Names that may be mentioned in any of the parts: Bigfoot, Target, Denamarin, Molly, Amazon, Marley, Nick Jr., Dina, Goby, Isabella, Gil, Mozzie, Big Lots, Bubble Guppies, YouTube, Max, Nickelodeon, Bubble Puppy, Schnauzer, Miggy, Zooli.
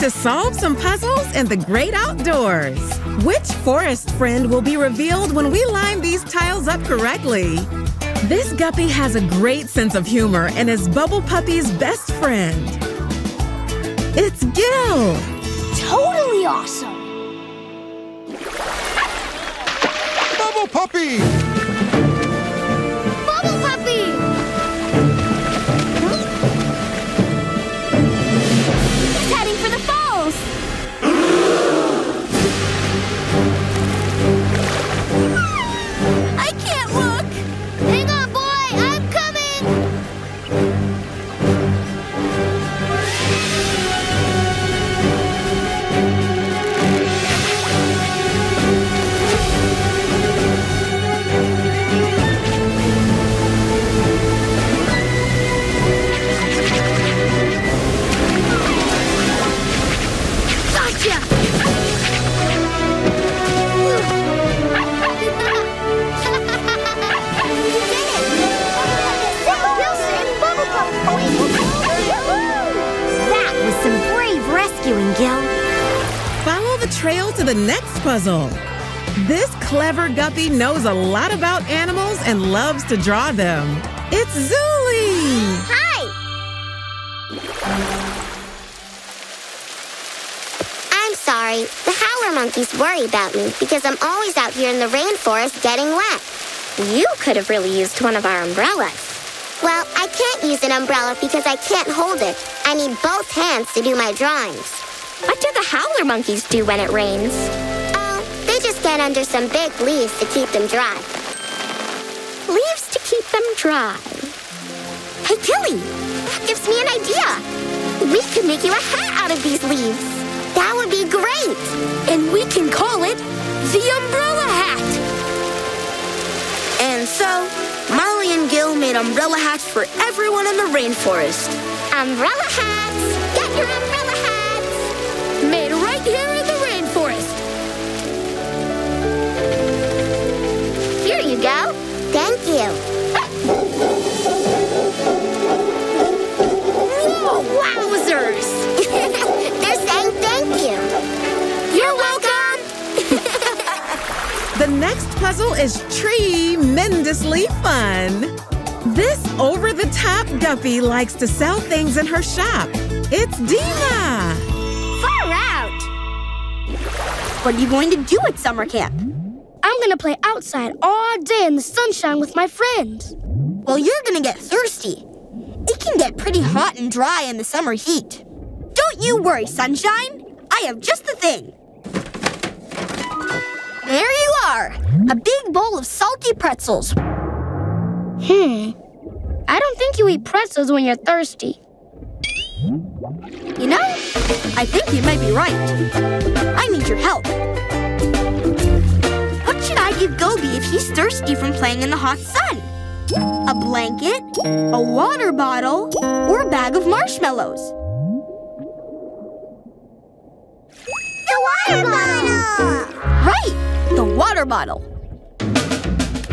to solve some puzzles in the great outdoors. Which forest friend will be revealed when we line these tiles up correctly? This guppy has a great sense of humor and is Bubble Puppy's best friend. It's Gil! Totally awesome! Bubble Puppy! Bubble Puppy! He's heading for the falls! I can't look! Hang on, boy! I'm trail to the next puzzle. This clever guppy knows a lot about animals and loves to draw them. It's Zooli! Hi! I'm sorry. The howler monkeys worry about me because I'm always out here in the rainforest getting wet. You could have really used one of our umbrellas. Well, I can't use an umbrella because I can't hold it. I need both hands to do my drawings. What do the howler monkeys do when it rains? Oh, they just get under some big leaves to keep them dry. Leaves to keep them dry. Hey, Tilly, that gives me an idea. We could make you a hat out of these leaves. That would be great. And we can call it the Umbrella Hat. And so, Molly and Gil made umbrella hats for everyone in the rainforest. Umbrella hats. Get your umbrella. Made right here in the rainforest. Here you go. Thank you. Wowzers! They're saying thank you. You're welcome. The next puzzle is tremendously fun. This over-the-top guppy likes to sell things in her shop. It's Dina. What are you going to do at summer camp? I'm going to play outside all day in the sunshine with my friends. Well, you're going to get thirsty. It can get pretty hot and dry in the summer heat. Don't you worry, sunshine. I have just the thing. There you are. A big bowl of salty pretzels. I don't think you eat pretzels when you're thirsty. You know, I think you might be right. I need your help. What should I give Goby if he's thirsty from playing in the hot sun? A blanket, a water bottle, or a bag of marshmallows? The water bottle! Right, the water bottle.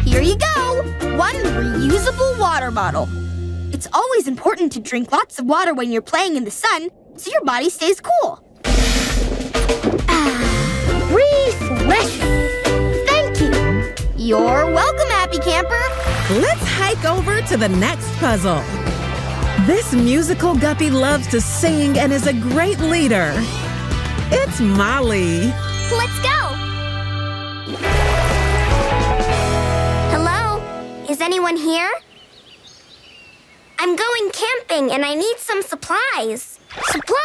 Here you go, one reusable water bottle. It's always important to drink lots of water when you're playing in the sun so your body stays cool. Ah, refreshing. Thank you. You're welcome, Happy Camper. Let's hike over to the next puzzle. This musical guppy loves to sing and is a great leader. It's Molly. Let's go. Hello? Is anyone here? I'm going camping, and I need some supplies. Supplies!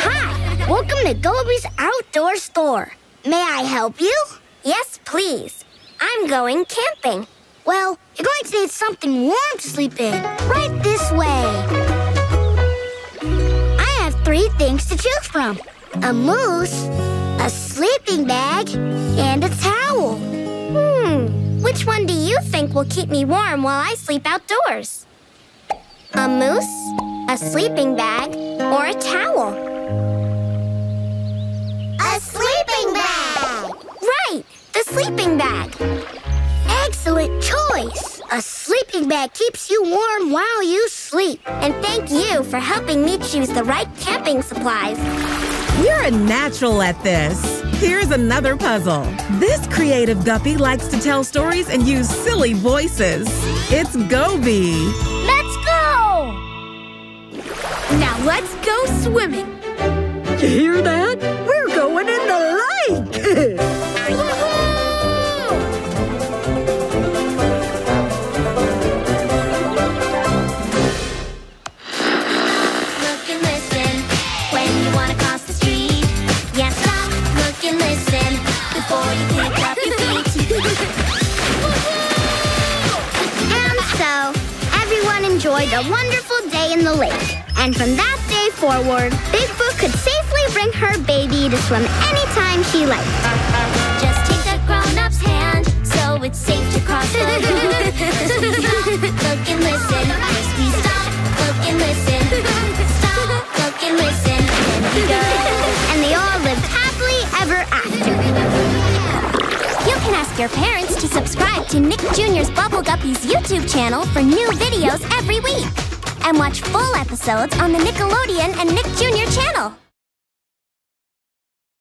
Hi, welcome to Goby's Outdoor Store. May I help you? Yes, please. I'm going camping. Well, you're going to need something warm to sleep in. Right this way. I have three things to choose from. A moose, a sleeping bag, and a towel. Which one do you think will keep me warm while I sleep outdoors? A moose, a sleeping bag, or a towel? A sleeping bag! Right, the sleeping bag. Excellent choice. A sleeping bag keeps you warm while you sleep. And thank you for helping me choose the right camping supplies. You're a natural at this. Here's another puzzle. This creative guppy likes to tell stories and use silly voices. It's Goby. Let's go! Now let's go swimming. You hear that? We're going in the lake! Enjoyed a wonderful day in the lake. And from that day forward, Bigfoot could safely bring her baby to swim anytime she liked. Just take the grown-up's hand, so it's safe to cross the lake. Look and listen. First we stop, look and listen. Stop, look and listen. And we go. And they all lived happily ever after. You can ask your parents to subscribe to Nick Jr.'s Bubble Guppies YouTube channel for new videos every week. And watch full episodes on the Nickelodeon and Nick Jr. channel.